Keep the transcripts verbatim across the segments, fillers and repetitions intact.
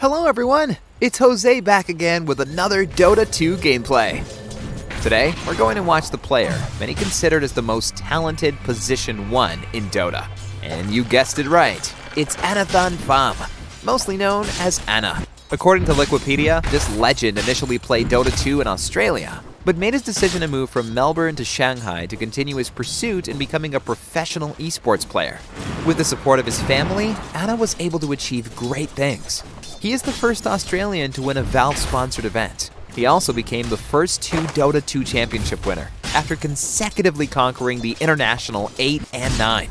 Hello everyone, it's Jose back again with another Dota two gameplay. Today, we're going to watch the player many considered as the most talented position one in Dota. And you guessed it right, it's Anathan Pham, mostly known as Anna. According to Liquipedia, this legend initially played Dota two in Australia, but made his decision to move from Melbourne to Shanghai to continue his pursuit in becoming a professional esports player. With the support of his family, Anna was able to achieve great things. He is the first Australian to win a Valve-sponsored event. He also became the first two Dota two championship winner, after consecutively conquering the International eight and nine.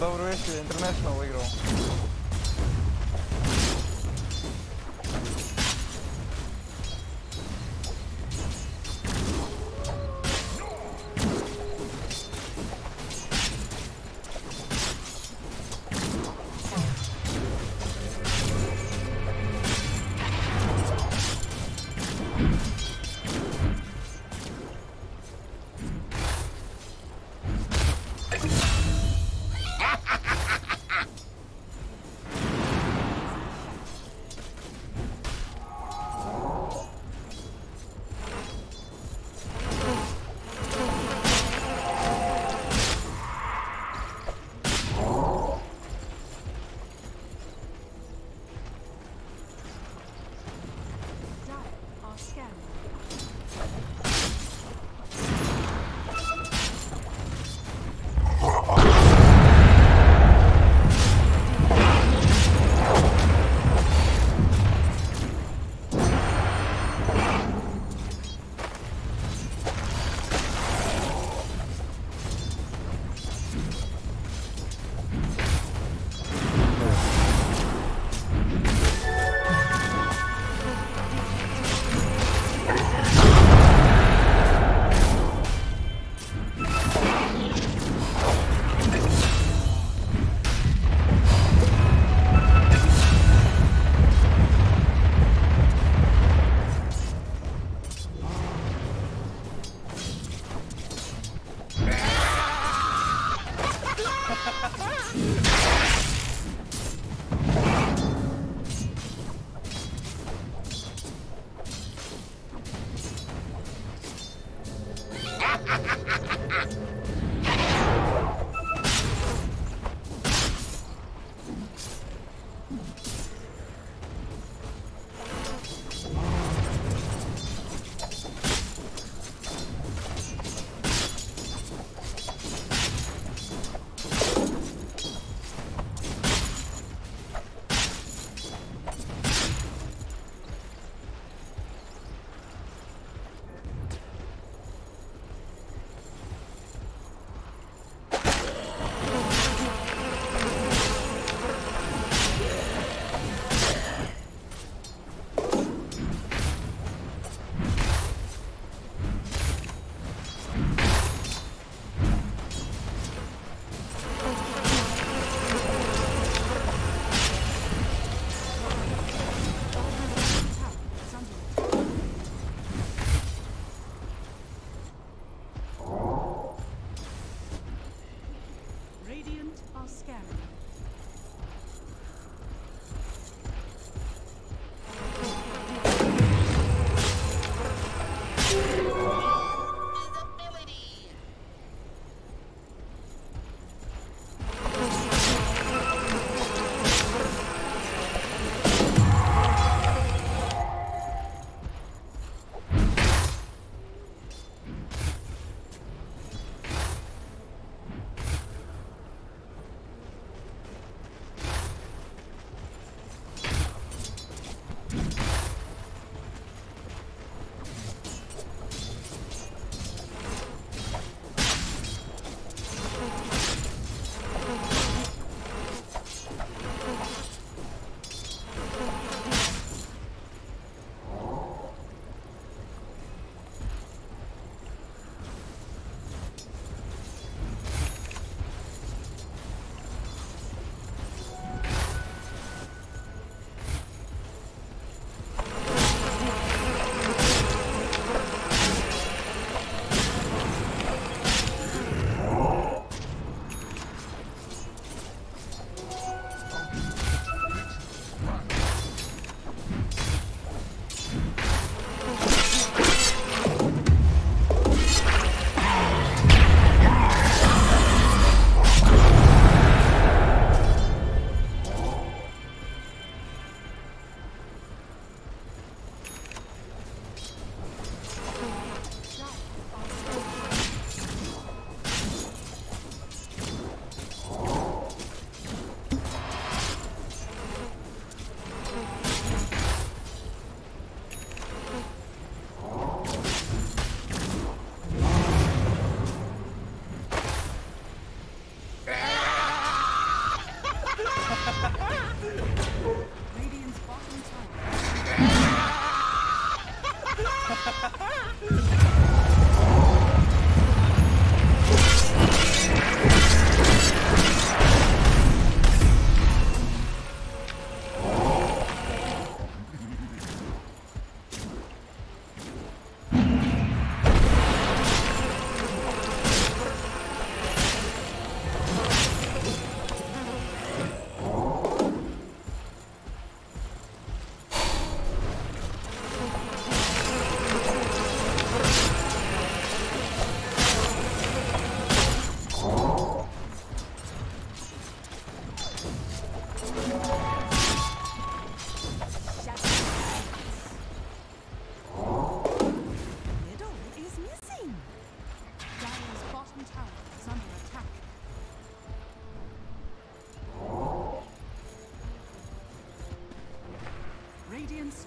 Добрый вечер, International выиграл. Radiant's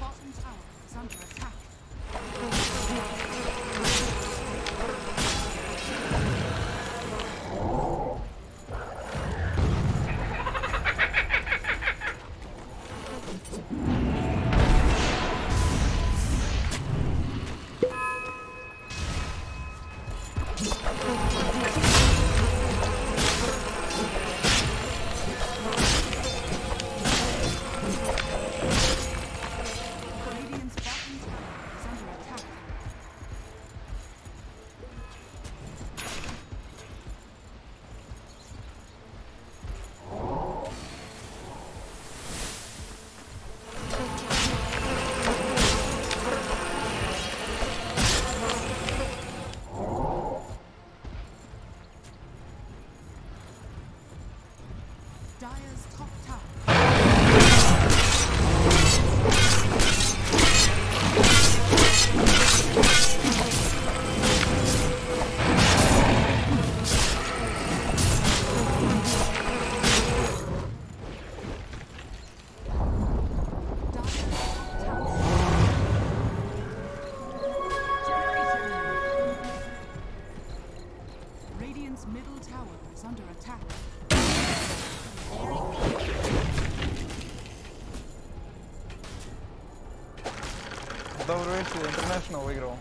bottom tower Добрый вечер, International выиграл.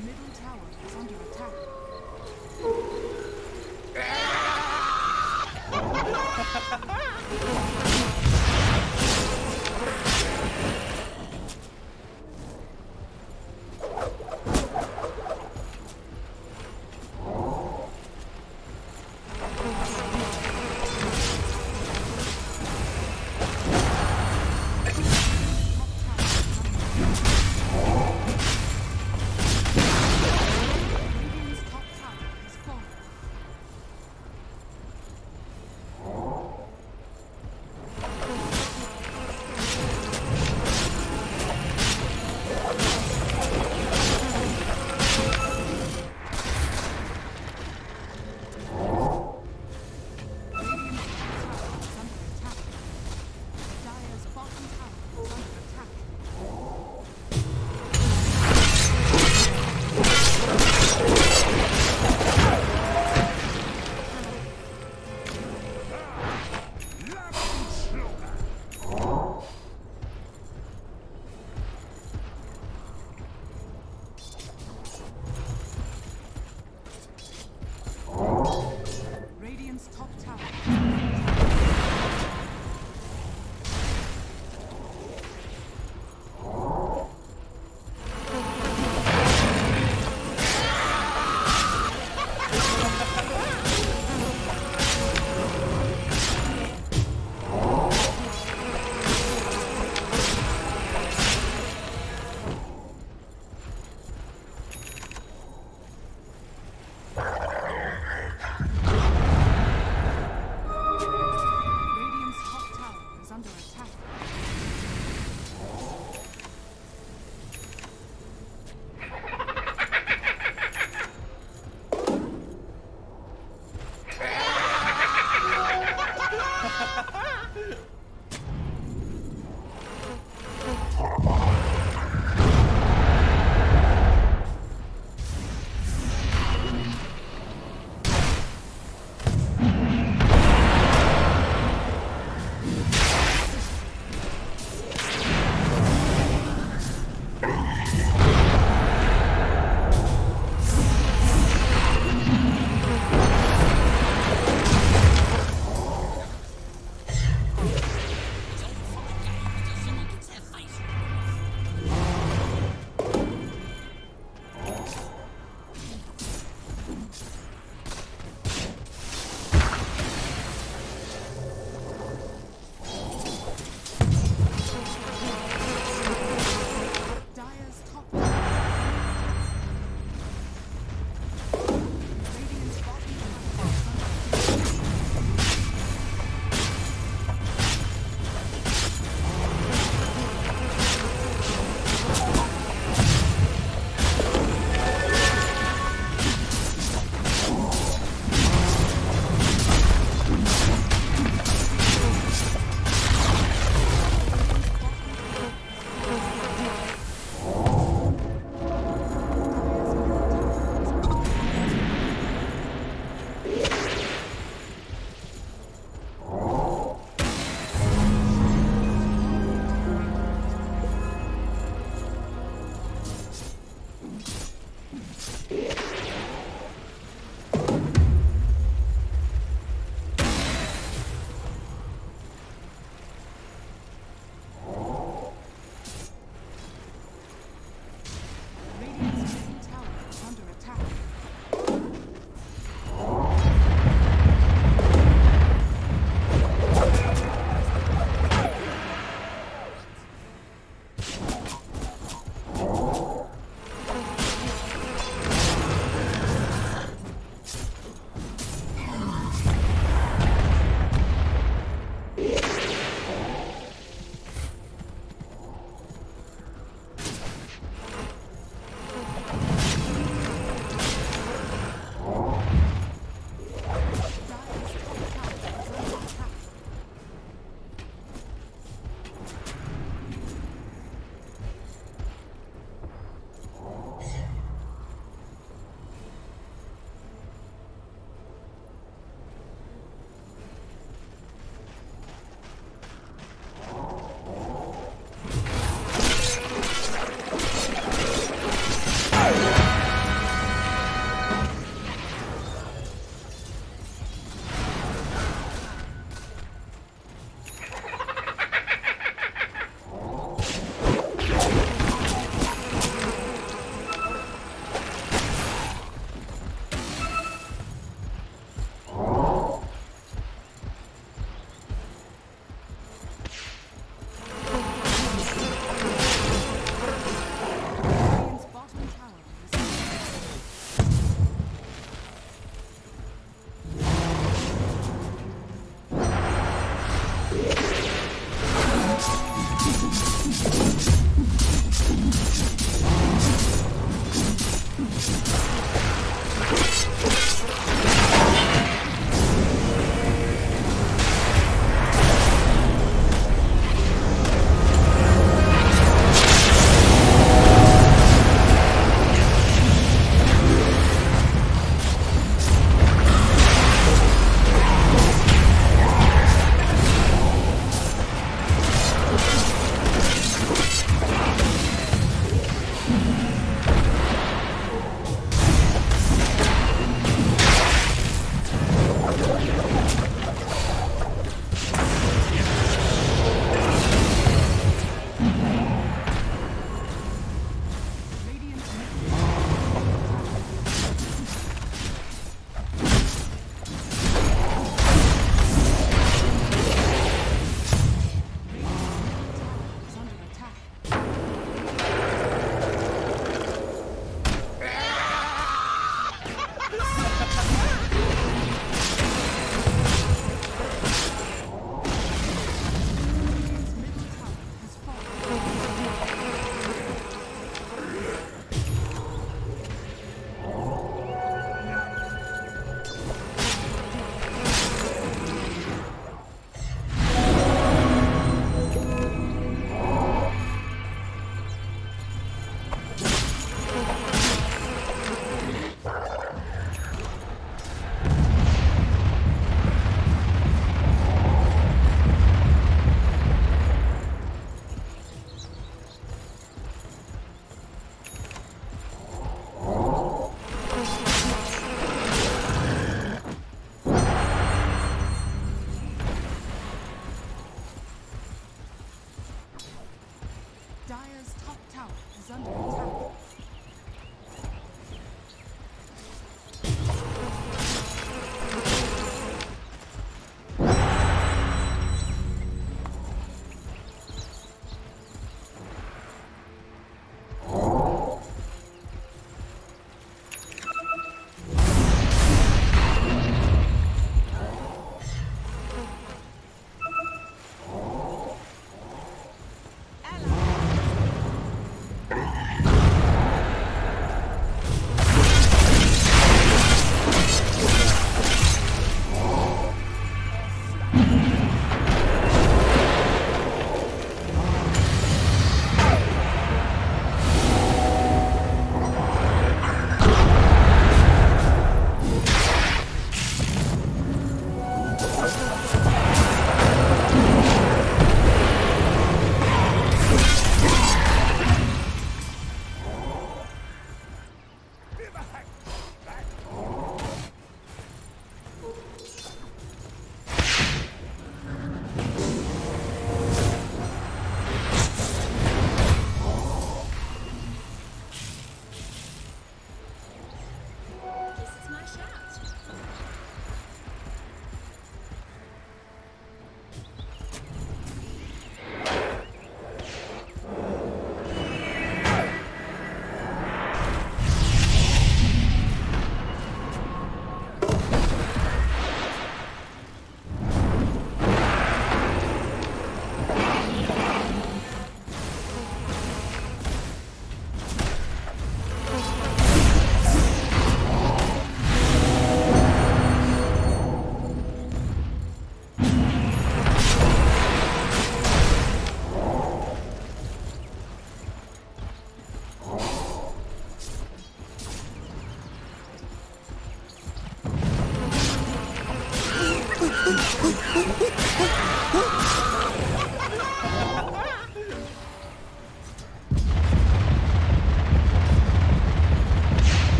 middle tower is under attack.